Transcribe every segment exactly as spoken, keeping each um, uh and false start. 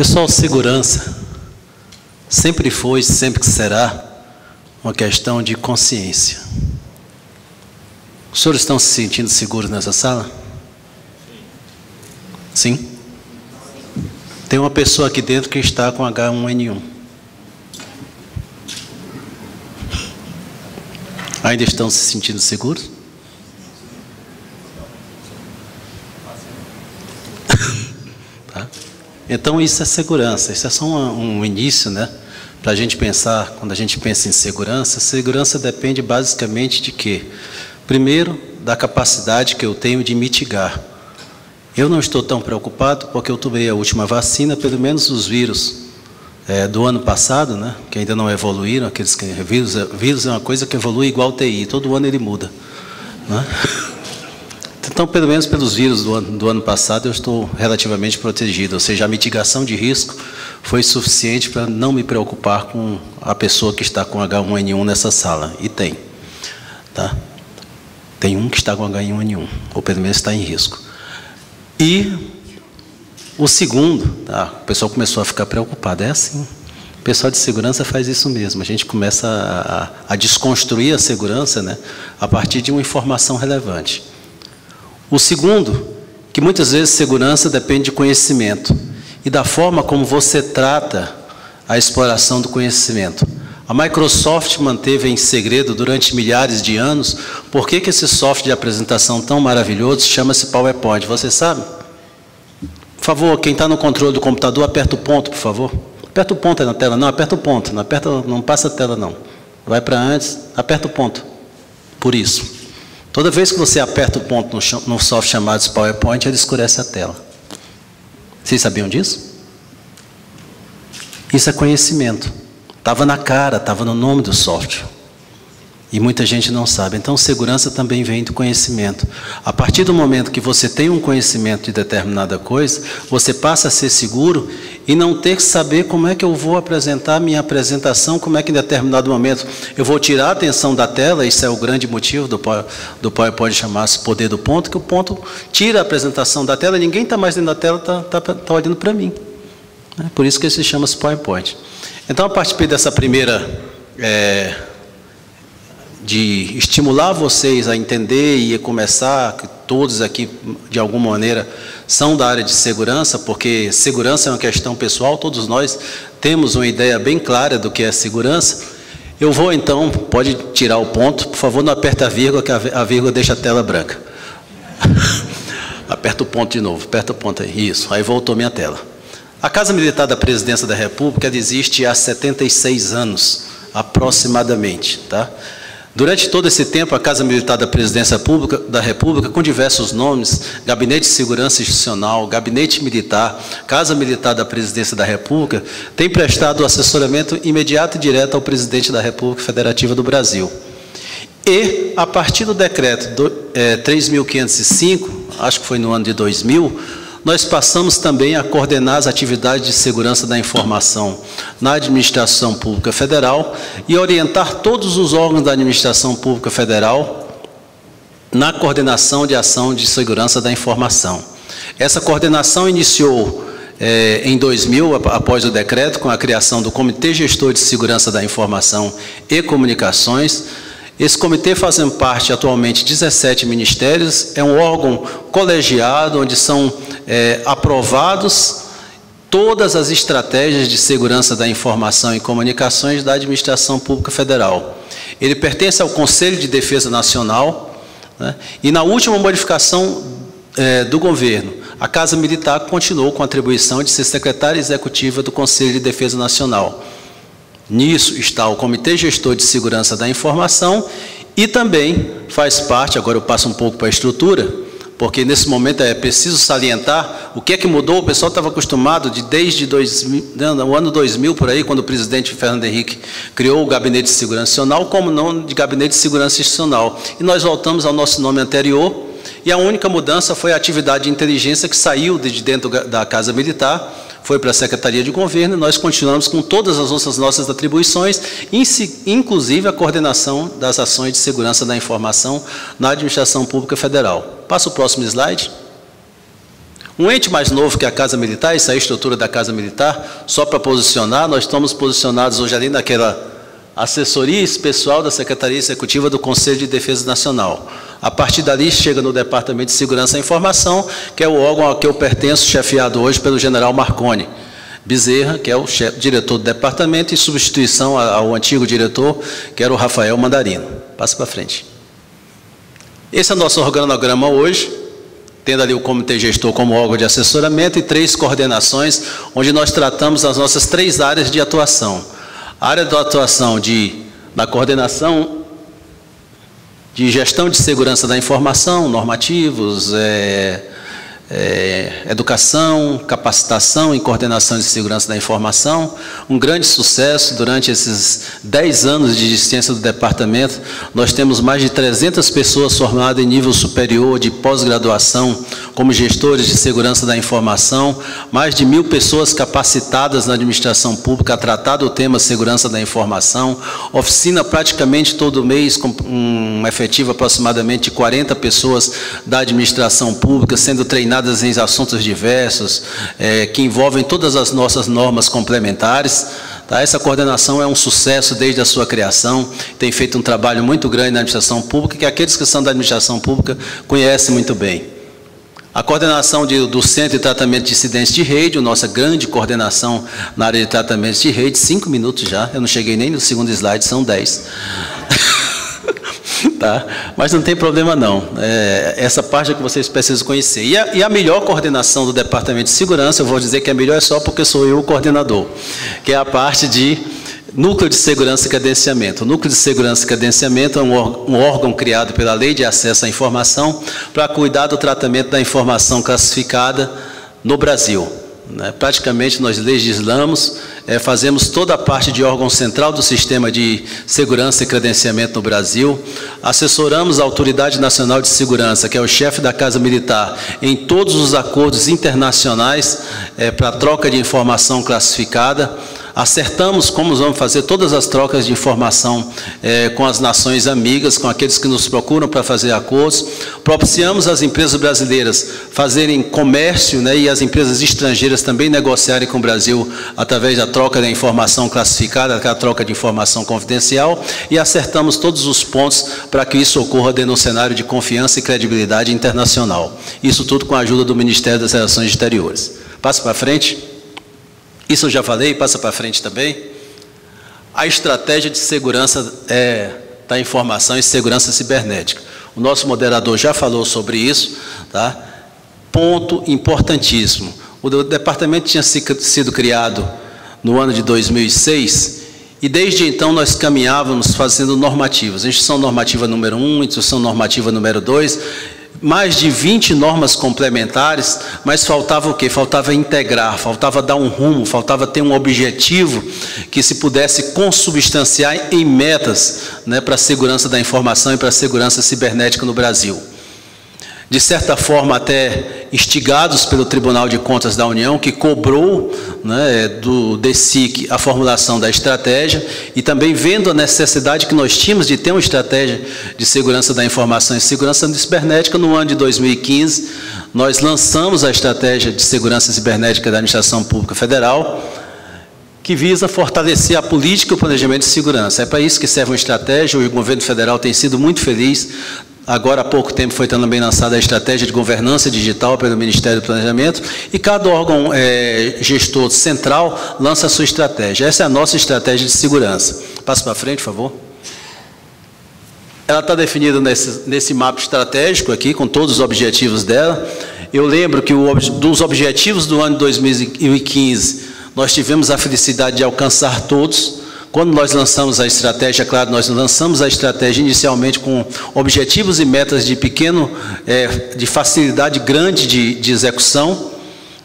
Pessoal, segurança sempre foi, sempre será, uma questão de consciência. Os senhores estão se sentindo seguros nessa sala? Sim? Sim? Tem uma pessoa aqui dentro que está com H um N um. Ainda estão se sentindo seguros? Tá? Então, isso é segurança. Isso é só um, um início, né? Para a gente pensar, quando a gente pensa em segurança, segurança depende basicamente de quê? Primeiro, da capacidade que eu tenho de mitigar. Eu não estou tão preocupado porque eu tomei a última vacina, pelo menos os vírus é, do ano passado, né, que ainda não evoluíram, aqueles que vírus, vírus é uma coisa que evolui igual T I, todo ano ele muda. Né? Então, pelo menos pelos vírus do ano, do ano passado, eu estou relativamente protegido, ou seja, a mitigação de risco foi suficiente para não me preocupar com a pessoa que está com H um N um nessa sala, e tem. Tá? Tem um que está com H um N um, ou pelo menos está em risco. E o segundo, tá, o pessoal começou a ficar preocupado, é assim, o pessoal de segurança faz isso mesmo, a gente começa a, a desconstruir a segurança, né, a partir de uma informação relevante. O segundo, que muitas vezes segurança depende de conhecimento e da forma como você trata a exploração do conhecimento. A Microsoft manteve em segredo durante milhares de anos por que esse software de apresentação tão maravilhoso chama-se PowerPoint. Você sabe? Por favor, quem está no controle do computador, aperta o ponto, por favor. Aperta o ponto aí na tela. Não, aperta o ponto. Não, aperta, não passa a tela, não. Vai para antes, aperta o ponto. Por isso. Toda vez que você aperta o ponto no software chamado PowerPoint, ele escurece a tela. Vocês sabiam disso? Isso é conhecimento. Estava na cara, estava no nome do software. E muita gente não sabe. Então, segurança também vem do conhecimento. A partir do momento que você tem um conhecimento de determinada coisa, você passa a ser seguro e não ter que saber como é que eu vou apresentar minha apresentação, como é que em determinado momento eu vou tirar a atenção da tela, isso é o grande motivo do, do PowerPoint chamar-se poder do ponto, que o ponto tira a apresentação da tela, ninguém está mais dentro da tela, está tá, tá olhando para mim. É por isso que ele se chama PowerPoint. Então, a partir dessa primeira, é, de estimular vocês a entender e começar, que todos aqui, de alguma maneira, são da área de segurança, porque segurança é uma questão pessoal, todos nós temos uma ideia bem clara do que é segurança. Eu vou, então, pode tirar o ponto, por favor, não aperta a vírgula, que a vírgula deixa a tela branca. Aperta o ponto de novo, aperta o ponto aí, isso, aí voltou minha tela. A Casa Militar da Presidência da República existe há setenta e seis anos, aproximadamente. Tá? Durante todo esse tempo, a Casa Militar da Presidência Pública, da República, com diversos nomes, Gabinete de Segurança Institucional, Gabinete Militar, Casa Militar da Presidência da República, tem prestado assessoramento imediato e direto ao Presidente da República Federativa do Brasil. E, a partir do decreto do, é, três mil quinhentos e cinco, acho que foi no ano de dois mil, nós passamos também a coordenar as atividades de segurança da informação na administração pública federal e orientar todos os órgãos da administração pública federal na coordenação de ação de segurança da informação. Essa coordenação iniciou é, em dois mil, após o decreto, com a criação do Comitê Gestor de Segurança da Informação e Comunicações. Esse comitê fazem parte atualmente de dezessete ministérios, é um órgão colegiado onde são é, aprovados todas as estratégias de segurança da informação e comunicações da administração pública federal. Ele pertence ao Conselho de Defesa Nacional, né, e na última modificação é, do governo, a Casa Militar continuou com a atribuição de ser secretária executiva do Conselho de Defesa Nacional. Nisso está o Comitê Gestor de Segurança da Informação e também faz parte, agora eu passo um pouco para a estrutura, porque nesse momento é preciso salientar o que é que mudou, o pessoal estava acostumado de desde dois mil, o ano dois mil por aí, quando o presidente Fernando Henrique criou o Gabinete de Segurança Institucional, como nome de Gabinete de Segurança Institucional. E nós voltamos ao nosso nome anterior e a única mudança foi a atividade de inteligência que saiu de dentro da Casa Militar, foi para a Secretaria de Governo, e nós continuamos com todas as outras nossas atribuições, inclusive a coordenação das ações de segurança da informação na administração pública federal. Passa o próximo slide. Um ente mais novo que a Casa Militar, essa é a estrutura da Casa Militar, só para posicionar, nós estamos posicionados hoje ali naquela assessoria especial da Secretaria Executiva do Conselho de Defesa Nacional. A partir dali chega no Departamento de Segurança e Informação, que é o órgão ao que eu pertenço, chefiado hoje pelo general Marconi Bezerra, que é o chefe, diretor do departamento, e substituição ao antigo diretor, que era o Rafael Mandarino. Passa para frente. Esse é o nosso organograma hoje, tendo ali o comitê gestor como órgão de assessoramento e três coordenações, onde nós tratamos as nossas três áreas de atuação. A área de atuação de, na coordenação de gestão de segurança da informação, normativos, é, é, educação, capacitação e coordenação de segurança da informação. Um grande sucesso durante esses dez anos de existência do departamento. Nós temos mais de trezentas pessoas formadas em nível superior de pós-graduação como gestores de segurança da informação, mais de mil pessoas capacitadas na administração pública a tratar do tema segurança da informação, oficina praticamente todo mês, com um efetivo aproximadamente de quarenta pessoas da administração pública, sendo treinadas em assuntos diversos, é, que envolvem todas as nossas normas complementares. Tá? Essa coordenação é um sucesso desde a sua criação, tem feito um trabalho muito grande na administração pública, que aqueles que são da administração pública conhecem muito bem. A coordenação de, do Centro de Tratamento de Incidentes de Rede, a nossa grande coordenação na área de tratamentos de rede, cinco minutos já, eu não cheguei nem no segundo slide, são dez. Tá? Mas não tem problema não, é, essa parte é que vocês precisam conhecer. E a, e a melhor coordenação do Departamento de Segurança, eu vou dizer que a melhor é só porque sou eu o coordenador, que é a parte de Núcleo de Segurança e Credenciamento. O Núcleo de Segurança e Credenciamento é um órgão, um órgão criado pela Lei de Acesso à Informação para cuidar do tratamento da informação classificada no Brasil. Né? Praticamente nós legislamos, é, fazemos toda a parte de órgão central do sistema de segurança e credenciamento no Brasil, assessoramos a Autoridade Nacional de Segurança, que é o chefe da Casa Militar, em todos os acordos internacionais é, para troca de informação classificada, acertamos como vamos fazer todas as trocas de informação é, com as nações amigas, com aqueles que nos procuram para fazer acordos, propiciamos às empresas brasileiras fazerem comércio, né, e as empresas estrangeiras também negociarem com o Brasil através da troca da informação classificada, da troca de informação confidencial, e acertamos todos os pontos para que isso ocorra dentro do cenário de confiança e credibilidade internacional. Isso tudo com a ajuda do Ministério das Relações Exteriores. Passa para frente. Isso eu já falei, passa para frente também. A estratégia de segurança é, da informação e segurança cibernética. O nosso moderador já falou sobre isso, tá? Ponto importantíssimo. O departamento tinha sido criado no ano de dois mil e seis e desde então nós caminhávamos fazendo normativas. Instrução normativa número um, instrução normativa número dois, mais de vinte normas complementares, mas faltava o quê? Faltava integrar, faltava dar um rumo, faltava ter um objetivo que se pudesse consubstanciar em metas, né, para a segurança da informação e para a segurança cibernética no Brasil. De certa forma, até instigados pelo Tribunal de Contas da União, que cobrou, né, do D S I C a formulação da estratégia, e também vendo a necessidade que nós tínhamos de ter uma estratégia de segurança da informação e segurança cibernética, no ano de dois mil e quinze, nós lançamos a estratégia de segurança cibernética da Administração Pública Federal, que visa fortalecer a política e o planejamento de segurança. É para isso que serve uma estratégia, o governo federal tem sido muito feliz. Agora, há pouco tempo, foi também lançada a estratégia de governança digital pelo Ministério do Planejamento e cada órgão é, gestor central lança a sua estratégia. Essa é a nossa estratégia de segurança. Passa para frente, por favor. Ela está definida nesse, nesse mapa estratégico aqui, com todos os objetivos dela. Eu lembro que o, dos objetivos do ano de dois mil e quinze, nós tivemos a felicidade de alcançar todos. Quando nós lançamos a estratégia, claro, nós lançamos a estratégia inicialmente com objetivos e metas de pequeno, é, de facilidade grande de, de execução,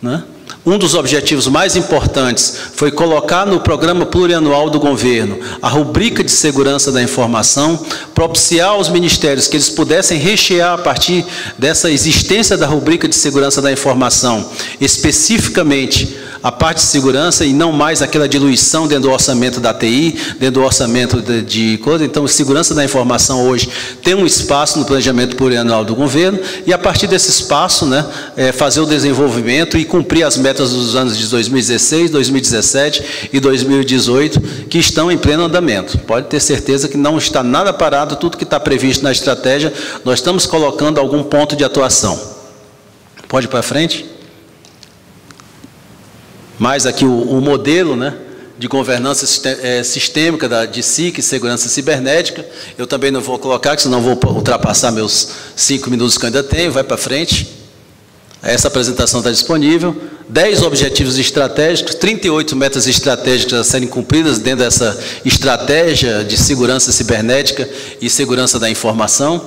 né? Um dos objetivos mais importantes foi colocar no Programa Plurianual do Governo a rubrica de segurança da informação, propiciar aos ministérios que eles pudessem rechear a partir dessa existência da rubrica de segurança da informação, especificamente a parte de segurança e não mais aquela diluição dentro do orçamento da T I, dentro do orçamento de, de coisa. Então, segurança da informação hoje tem um espaço no planejamento plurianual do governo e, a partir desse espaço, né, é, fazer o desenvolvimento e cumprir as metas dos anos de dois mil e dezesseis, dois mil e dezessete e dois mil e dezoito, que estão em pleno andamento. Pode ter certeza que não está nada parado, tudo que está previsto na estratégia, nós estamos colocando algum ponto de atuação. Pode ir para frente? Mais aqui o, o modelo, né, de governança sistêmica da, de S I C, Segurança Cibernética. Eu também não vou colocar, que senão vou ultrapassar meus cinco minutos que eu ainda tenho. Vai para frente. Essa apresentação está disponível. dez objetivos estratégicos, trinta e oito metas estratégicas a serem cumpridas dentro dessa estratégia de segurança cibernética e segurança da informação.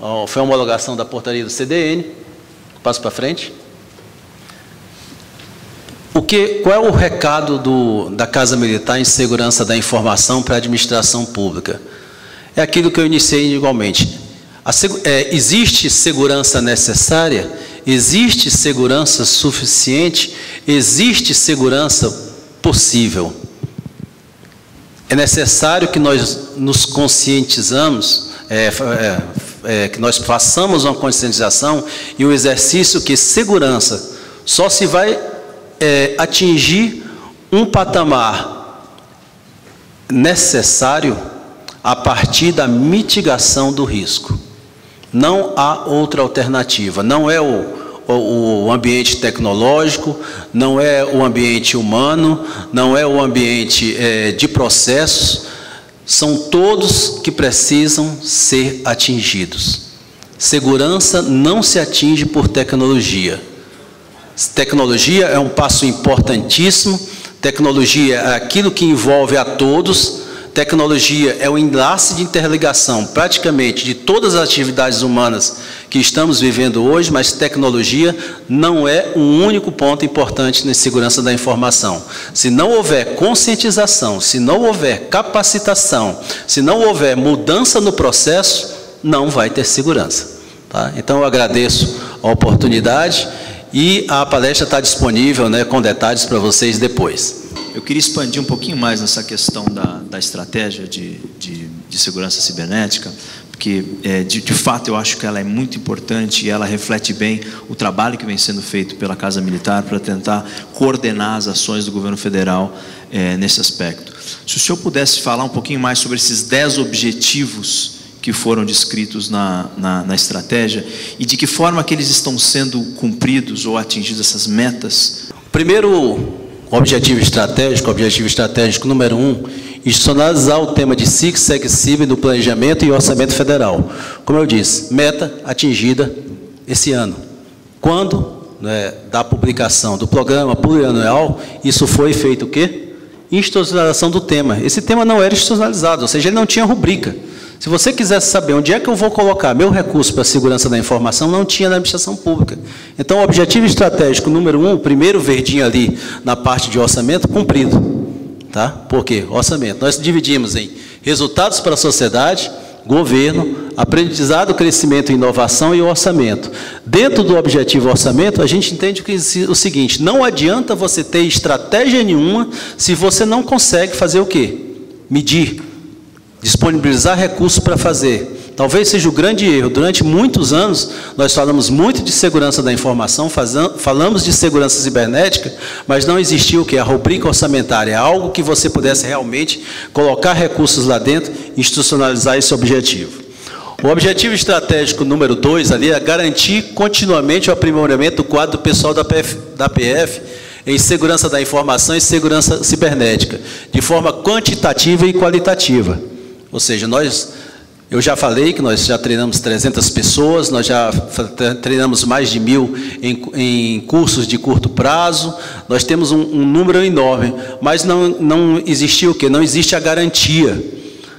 Oh, foi a homologação da portaria do C D N. Passo para frente. O que, qual é o recado do, da Casa Militar em segurança da informação para a administração pública? É aquilo que eu iniciei igualmente. A, é, existe segurança necessária? Existe segurança suficiente? Existe segurança possível? É necessário que nós nos conscientizamos, é, é, é, que nós façamos uma conscientização e um exercício que segurança só se vai... É, atingir um patamar necessário a partir da mitigação do risco. Não há outra alternativa. Não é o, o, o ambiente tecnológico, não é o ambiente humano, não é o ambiente é, de processos. São todos que precisam ser atingidos. Segurança não se atinge por tecnologia. Tecnologia é um passo importantíssimo, tecnologia é aquilo que envolve a todos, tecnologia é o enlace de interligação praticamente de todas as atividades humanas que estamos vivendo hoje, mas tecnologia não é um único ponto importante na segurança da informação. Se não houver conscientização, se não houver capacitação, se não houver mudança no processo, não vai ter segurança. Tá? Então, eu agradeço a oportunidade. E a palestra está disponível, né, com detalhes para vocês depois. Eu queria expandir um pouquinho mais nessa questão da, da estratégia de, de, de segurança cibernética, porque, é, de, de fato, eu acho que ela é muito importante e ela reflete bem o trabalho que vem sendo feito pela Casa Militar para tentar coordenar as ações do governo federal é, nesse aspecto. Se o senhor pudesse falar um pouquinho mais sobre esses dez objetivos que foram descritos na, na, na estratégia e de que forma que eles estão sendo cumpridos ou atingidas essas metas? Primeiro, objetivo estratégico, objetivo estratégico número um, institucionalizar o tema de S I C, SEG-CIB no planejamento e orçamento federal. Como eu disse, meta atingida esse ano. Quando, né, da publicação do programa plurianual, isso foi feito o quê? Institucionalização do tema. Esse tema não era institucionalizado, ou seja, ele não tinha rubrica. Se você quisesse saber onde é que eu vou colocar meu recurso para a segurança da informação, não tinha na administração pública. Então, o objetivo estratégico número um, o primeiro verdinho ali na parte de orçamento, cumprido. Tá? Por quê? Orçamento. Nós dividimos em resultados para a sociedade, governo, aprendizado, crescimento, inovação e orçamento. Dentro do objetivo orçamento, a gente entende o seguinte, não adianta você ter estratégia nenhuma se você não consegue fazer o quê? Medir. Disponibilizar recursos para fazer. Talvez seja o grande erro. Durante muitos anos, nós falamos muito de segurança da informação, falamos de segurança cibernética, mas não existiu o que? A rubrica orçamentária, algo que você pudesse realmente colocar recursos lá dentro e institucionalizar esse objetivo. O objetivo estratégico número dois ali é garantir continuamente o aprimoramento do quadro pessoal da P F, da P F em segurança da informação e segurança cibernética, de forma quantitativa e qualitativa. Ou seja, nós, eu já falei que nós já treinamos trezentas pessoas, nós já treinamos mais de mil em, em cursos de curto prazo, nós temos um, um número enorme, mas não, não existiu o quê? Não existe a garantia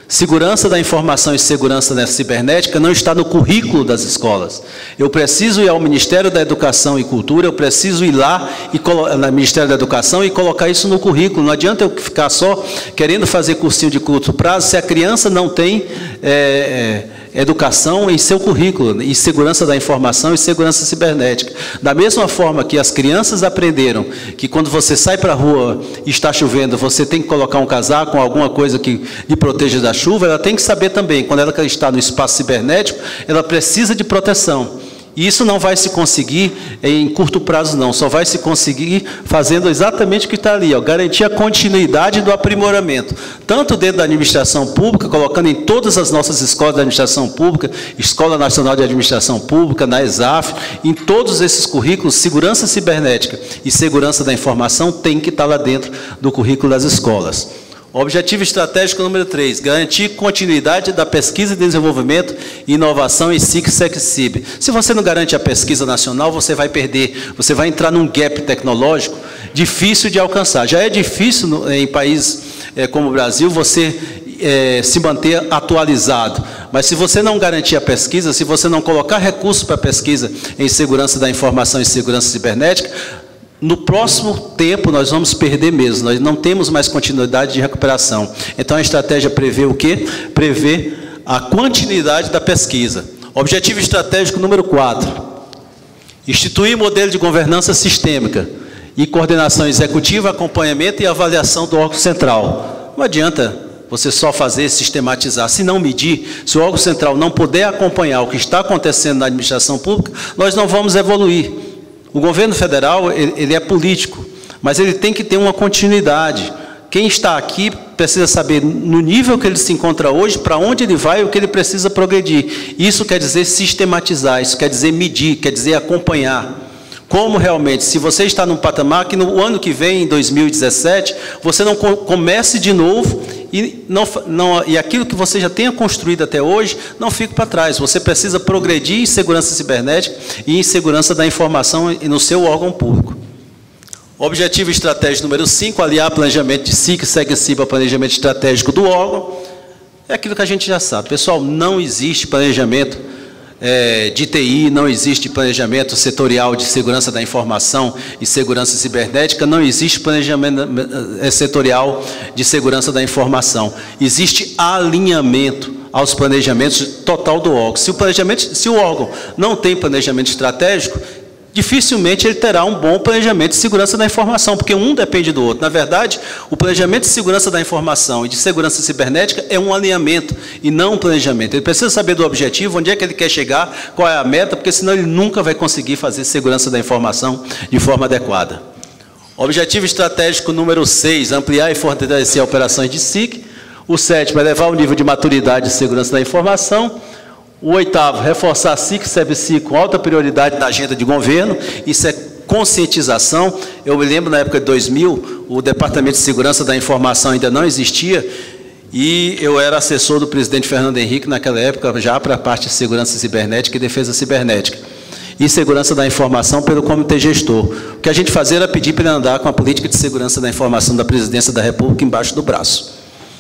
Segurança da informação e segurança da cibernética não está no currículo das escolas. Eu preciso ir ao Ministério da Educação e Cultura, eu preciso ir lá e no Ministério da Educação e colocar isso no currículo. Não adianta eu ficar só querendo fazer cursinho de curto prazo se a criança não tem é, é, educação em seu currículo, e segurança da informação e segurança cibernética. Da mesma forma que as crianças aprenderam que quando você sai para a rua e está chovendo, você tem que colocar um casaco, alguma coisa que lhe proteja da chuva, ela tem que saber também, quando ela está no espaço cibernético, ela precisa de proteção. E isso não vai se conseguir em curto prazo, não. Só vai se conseguir fazendo exatamente o que está ali, ó, garantir a continuidade do aprimoramento. Tanto dentro da administração pública, colocando em todas as nossas escolas da administração pública, Escola Nacional de Administração Pública, na E S A F, em todos esses currículos, segurança cibernética e segurança da informação tem que estar lá dentro do currículo das escolas. Objetivo estratégico número três, garantir continuidade da pesquisa e desenvolvimento, inovação em SIC e SECSIB. Se você não garante a pesquisa nacional, você vai perder, você vai entrar num gap tecnológico difícil de alcançar. Já é difícil em países como o Brasil você é, se manter atualizado. Mas se você não garantir a pesquisa, se você não colocar recursos para a pesquisa em segurança da informação e segurança cibernética, no próximo tempo, nós vamos perder mesmo, nós não temos mais continuidade de recuperação. Então, a estratégia prevê o quê? Prevê a continuidade da pesquisa. Objetivo estratégico número quatro, instituir modelo de governança sistêmica e coordenação executiva, acompanhamento e avaliação do órgão central. Não adianta você só fazer, sistematizar, se não medir, se o órgão central não puder acompanhar o que está acontecendo na administração pública, nós não vamos evoluir. O governo federal, ele é político, mas ele tem que ter uma continuidade. Quem está aqui precisa saber, no nível que ele se encontra hoje, para onde ele vai e o que ele precisa progredir. Isso quer dizer sistematizar, isso quer dizer medir, quer dizer acompanhar. Como realmente, se você está num patamar que no ano que vem, em dois mil e dezessete, você não comece de novo e, não, não, e aquilo que você já tenha construído até hoje não fique para trás. Você precisa progredir em segurança cibernética e em segurança da informação no seu órgão público. Objetivo estratégico número cinco, aliar planejamento de SIC, SECSIB ao planejamento estratégico do órgão. É aquilo que a gente já sabe. Pessoal, não existe planejamento É, de T I, não existe planejamento setorial de segurança da informação e segurança cibernética, não existe planejamento setorial de segurança da informação. Existe alinhamento aos planejamentos total do órgão. Se o planejamento, se o órgão não tem planejamento estratégico, dificilmente ele terá um bom planejamento de segurança da informação, porque um depende do outro. Na verdade, o planejamento de segurança da informação e de segurança cibernética é um alinhamento e não um planejamento. Ele precisa saber do objetivo, onde é que ele quer chegar, qual é a meta, porque senão ele nunca vai conseguir fazer segurança da informação de forma adequada. Objetivo estratégico número seis, ampliar e fortalecer operações de SIC. O sétimo, elevar o nível de maturidade de segurança da informação. O oitavo, reforçar a SIC e SECSIB com alta prioridade na agenda de governo. Isso é conscientização. Eu me lembro, na época de dois mil, o Departamento de Segurança da Informação ainda não existia, e eu era assessor do presidente Fernando Henrique, naquela época, já para a parte de segurança cibernética e defesa cibernética. E segurança da informação pelo comitê gestor. O que a gente fazia era pedir para ele andar com a política de segurança da informação da Presidência da República embaixo do braço.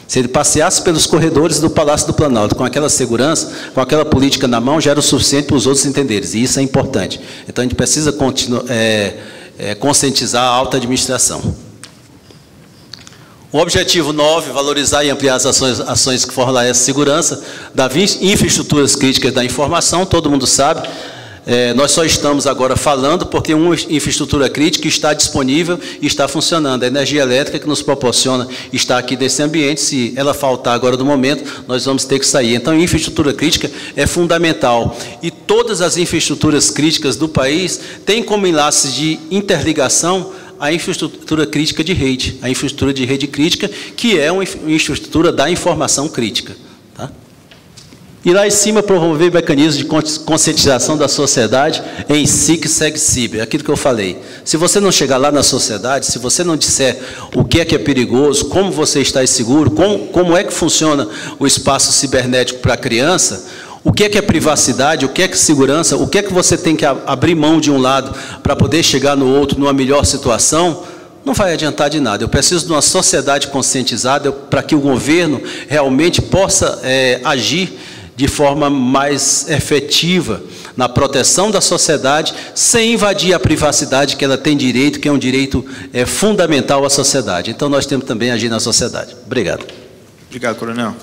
Se ele passeasse pelos corredores do Palácio do Planalto com aquela segurança, com aquela política na mão, já era o suficiente para os outros entenderem. E isso é importante. Então, a gente precisa é, é, conscientizar a alta administração. O objetivo nove, valorizar e ampliar as ações, ações que fortalecem a segurança das infraestruturas críticas da informação. Todo mundo sabe. É, nós só estamos agora falando porque uma infraestrutura crítica está disponível e está funcionando. A energia elétrica que nos proporciona estar aqui nesse ambiente, se ela faltar agora do momento, nós vamos ter que sair. Então, infraestrutura crítica é fundamental. E todas as infraestruturas críticas do país têm como enlace de interligação a infraestrutura crítica de rede, a infraestrutura de rede crítica, que é uma infraestrutura da informação crítica. Tá? E lá em cima, promover mecanismos de conscientização da sociedade em SIC e SECSIB, aquilo que eu falei. Se você não chegar lá na sociedade, se você não disser o que é que é perigoso, como você está inseguro, como, como é que funciona o espaço cibernético para a criança, o que é que é privacidade, o que é que é segurança, o que é que você tem que abrir mão de um lado para poder chegar no outro numa melhor situação, não vai adiantar de nada. Eu preciso de uma sociedade conscientizada para que o governo realmente possa é, agir de forma mais efetiva na proteção da sociedade, sem invadir a privacidade que ela tem direito, que é um direito é, fundamental à sociedade. Então, nós temos também agir na sociedade. Obrigado. Obrigado, coronel.